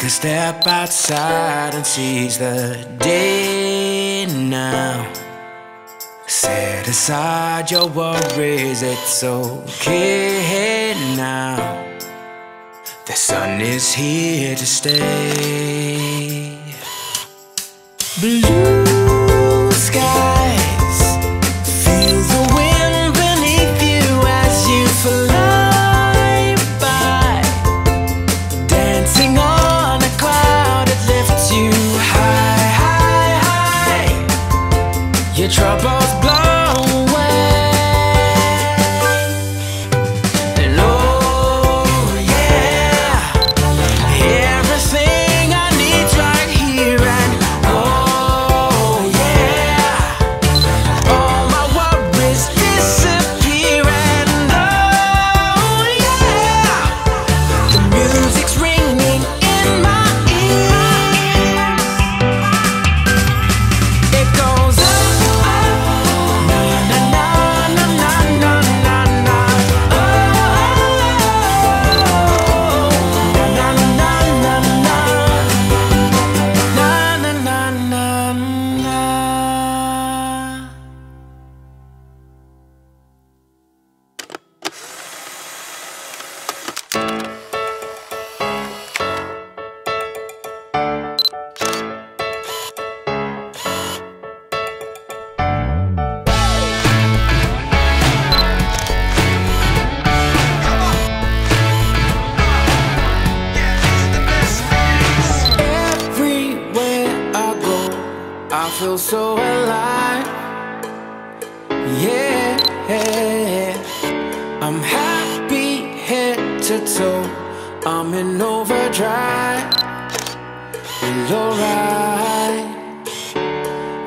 can step outside and seize the day now. Set aside your worries, it's okay now. The sun is here to stay. Blue skies, feel the wind beneath you as you fly by. Dancing on a cloud, it lifts you high, high, high. Your troubles blow away. Feel so alive, yeah. I'm happy head to toe, I'm in overdrive. It's alright.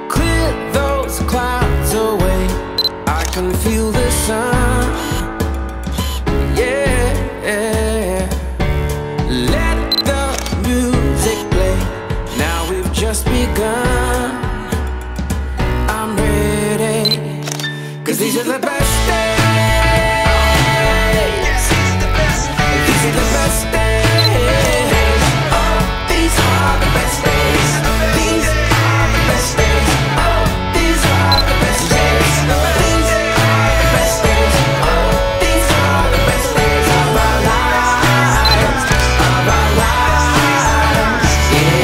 Clear those clouds away, I can feel the sun, yeah. Let the music play, now we've just begun. Cause these are the best days. Yes, it's the best days. These are the best days. Oh, these are the best days. These are the best days. Oh, these are the best days. These are the best days. Oh, these are the best days of our lives. Of our lives. Yeah.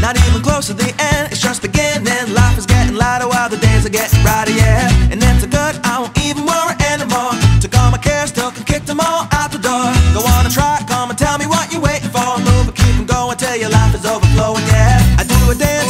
Not even close to the end, it's just beginning. Life is getting lighter while the days are getting brighter, yeah. And it's so good, I won't even worry anymore. Took all my cares, took and kicked them all out the door. Go on and try, come and tell me what you're waiting for. Move and keep them going till your life is overflowing, yeah. I do a dance